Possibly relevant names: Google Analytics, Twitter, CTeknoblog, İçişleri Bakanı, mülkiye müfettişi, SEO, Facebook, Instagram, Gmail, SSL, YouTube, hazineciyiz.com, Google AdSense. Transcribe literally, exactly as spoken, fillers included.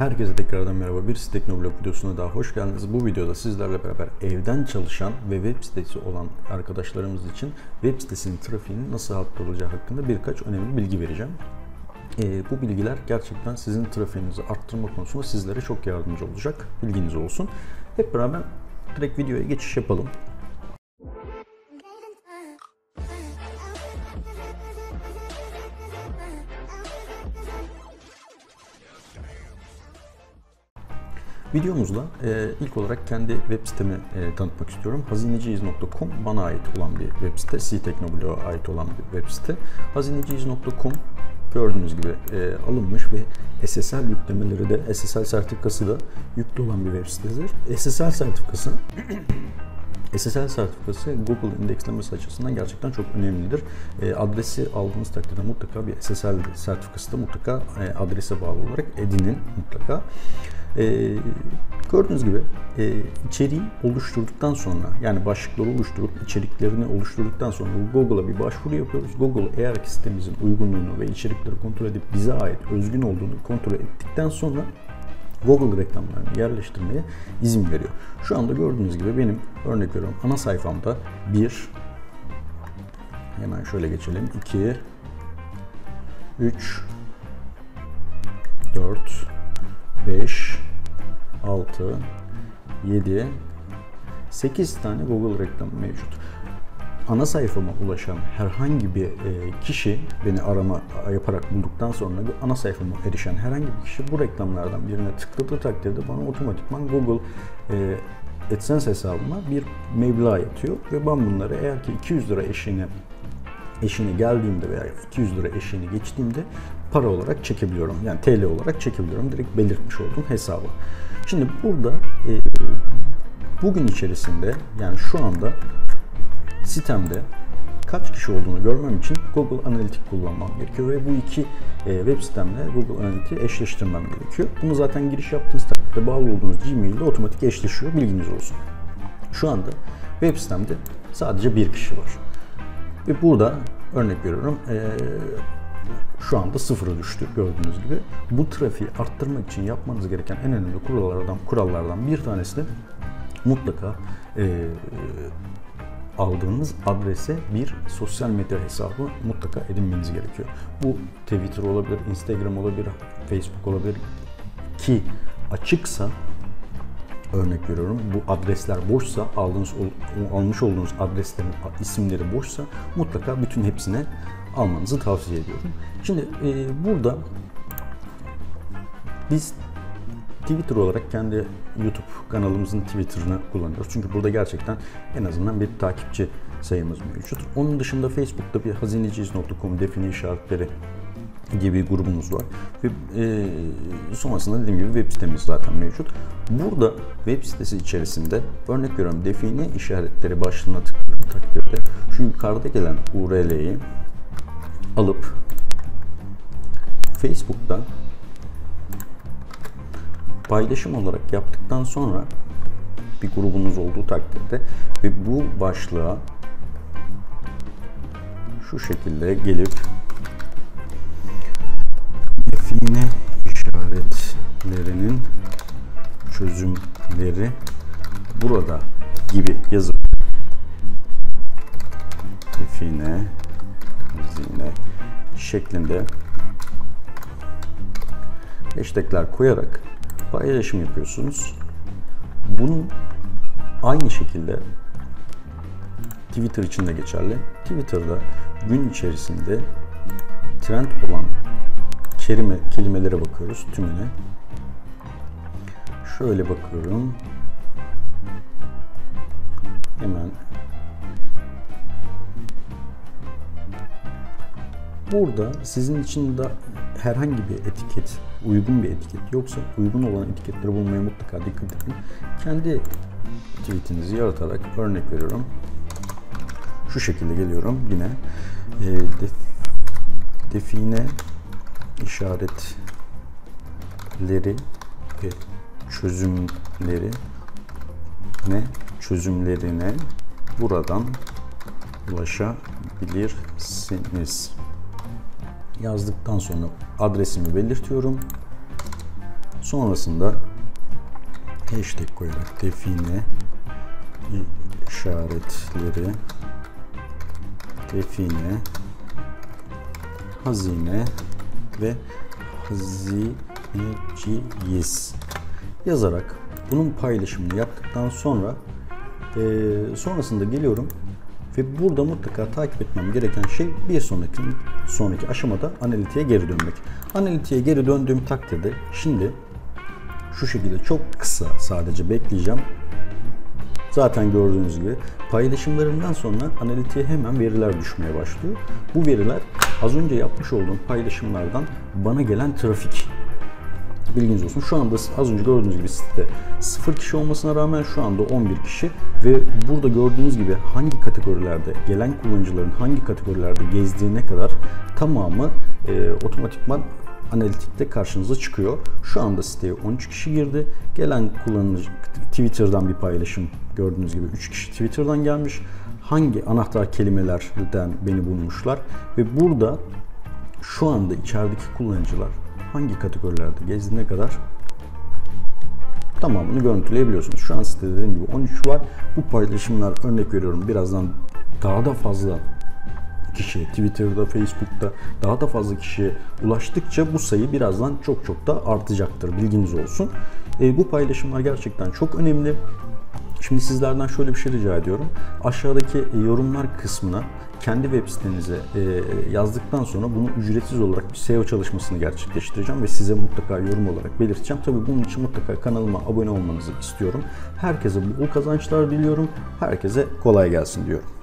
Herkese tekrardan merhaba, bir CTeknoblog videosuna daha hoş geldiniz. Bu videoda sizlerle beraber evden çalışan ve web sitesi olan arkadaşlarımız için web sitesinin trafiğinin nasıl arttırılacağı hakkında birkaç önemli bilgi vereceğim. Ee, bu bilgiler gerçekten sizin trafiğinizi arttırma konusunda sizlere çok yardımcı olacak. Bilginiz olsun. Hep beraber direkt videoya geçiş yapalım. Videomuzda e, ilk olarak kendi web sitemi e, tanıtmak istiyorum. hazineciyiz nokta com bana ait olan bir web site, CTeknoblog'a ait olan bir web site. hazineciyiz nokta com gördüğünüz gibi e, alınmış ve S S L yüklemeleri de, S S L sertifikası da yüklü olan bir web sitesidir. S S L sertifikası S S L sertifikası Google indekslemesi açısından gerçekten çok önemlidir. E, adresi aldığınız takdirde mutlaka bir S S L sertifikası da mutlaka e, adrese bağlı olarak edinin mutlaka. Ee, gördüğünüz gibi e, içeriği oluşturduktan sonra, yani başlıkları oluşturup içeriklerini oluşturduktan sonra Google'a bir başvuru yapıyoruz. Google eğer ki sitemizin uygunluğunu ve içerikleri kontrol edip bize ait özgün olduğunu kontrol ettikten sonra Google reklamlarını yerleştirmeye izin veriyor. Şu anda gördüğünüz gibi benim, örnek veriyorum, ana sayfamda bir, hemen şöyle geçelim, iki, üç, dört, beş, altı, yedi, sekiz tane Google reklamı mevcut. Ana sayfama ulaşan herhangi bir kişi, beni arama yaparak bulduktan sonra ana sayfama erişen herhangi bir kişi bu reklamlardan birine tıkladığı takdirde bana otomatikman Google AdSense hesabıma bir meblağ yatıyor ve ben bunları eğer ki iki yüz lira eşiğine eşiğine geldiğimde veya iki yüz lira eşiğini geçtiğimde para olarak çekebiliyorum. Yani T L olarak çekebiliyorum. Direkt belirtmiş olduğum hesabı. Şimdi burada e, bugün içerisinde, yani şu anda sitemde kaç kişi olduğunu görmem için Google Analytics kullanmam gerekiyor ve bu iki e, web sitemle Google Analytics'i eşleştirmem gerekiyor. Bunu zaten giriş yaptığınız takdirde bağlı olduğunuz Gmail ile otomatik eşleşiyor. Bilginiz olsun. Şu anda web sitemde sadece bir kişi var. Ve burada örnek veriyorum. E, Şu anda sıfıra düştü gördüğünüz gibi. Bu trafiği arttırmak için yapmanız gereken en önemli kurallardan kurallardan bir tanesi de mutlaka e, aldığınız adrese bir sosyal medya hesabı mutlaka edinmeniz gerekiyor. Bu Twitter olabilir, Instagram olabilir, Facebook olabilir ki açıksa, örnek veriyorum, bu adresler boşsa, aldığınız, almış olduğunuz adreslerin isimleri boşsa mutlaka bütün hepsine almanızı tavsiye ediyorum. Şimdi e, burada biz Twitter olarak kendi YouTube kanalımızın Twitter'ını kullanıyoruz. Çünkü burada gerçekten en azından bir takipçi sayımız mevcut. Onun dışında Facebook'ta bir hazineciyiz nokta com define işaretleri gibi bir grubumuz var. Ve e, sonrasında dediğim gibi web sitemiz zaten mevcut. Burada web sitesi içerisinde örnek veriyorum, define işaretleri başlığına tıkladığım takdirde şu yukarıda gelen U R L'yi alıp Facebook'ta paylaşım olarak yaptıktan sonra bir grubunuz olduğu takdirde ve bu başlığa şu şekilde gelip define işaretlerinin çözümleri burada gibi yazıp define hazine şeklinde hashtagler koyarak paylaşım yapıyorsunuz. Bunun aynı şekilde Twitter için de geçerli. Twitter'da gün içerisinde trend olan kelime, kelimelere bakıyoruz tümüne. Şöyle bakıyorum. Hemen burada sizin için de herhangi bir etiket, uygun bir etiket yoksa uygun olan etiketleri bulmaya mutlaka dikkat edin. Kendi tweetinizi yaratarak, örnek veriyorum, şu şekilde geliyorum yine e, def, define işaretleri ve çözümleri ne çözümlerine buradan ulaşabilirsiniz. Yazdıktan sonra adresimi belirtiyorum Sonrasında hashtag koyarak define işaretleri define hazine ve hazineciyiz yazarak bunun paylaşımını yaptıktan sonra e, sonrasında geliyorum ve burada mutlaka takip etmem gereken şey bir sonraki sonraki aşamada analitiğe geri dönmek. Analitiğe geri döndüğüm takdirde şimdi şu şekilde çok kısa sadece bekleyeceğim. Zaten gördüğünüz gibi paylaşımlarımdan sonra analitiğe hemen veriler düşmeye başlıyor. Bu veriler az önce yapmış olduğum paylaşımlardan bana gelen trafik. Bilginiz olsun. Şu anda az önce gördüğünüz gibi sitede sıfır kişi olmasına rağmen şu anda on bir kişi ve burada gördüğünüz gibi hangi kategorilerde gelen kullanıcıların hangi kategorilerde gezdiğine kadar tamamı e, otomatikman analitikte karşınıza çıkıyor. Şu anda siteye on üç kişi girdi. Gelen kullanıcı Twitter'dan bir paylaşım gördüğünüz gibi üç kişi Twitter'dan gelmiş. Hangi anahtar kelimelerden beni bulmuşlar ve burada şu anda içerideki kullanıcılar hangi kategorilerde gezdiğine kadar tamamını görüntüleyebiliyorsunuz. Şu an sitede dediğim gibi on üç var. Bu paylaşımlar örnek veriyorum birazdan daha da fazla kişi Twitter'da, Facebook'ta daha da fazla kişiye ulaştıkça bu sayı birazdan çok çok da artacaktır. Bilginiz olsun. E, bu paylaşımlar gerçekten çok önemli. Şimdi sizlerden şöyle bir şey rica ediyorum. Aşağıdaki yorumlar kısmına kendi web sitenize yazdıktan sonra bunu ücretsiz olarak bir S E O çalışmasını gerçekleştireceğim ve size mutlaka yorum olarak belirteceğim. Tabii bunun için mutlaka kanalıma abone olmanızı istiyorum. Herkese bol kazançlar diliyorum. Herkese kolay gelsin diyorum.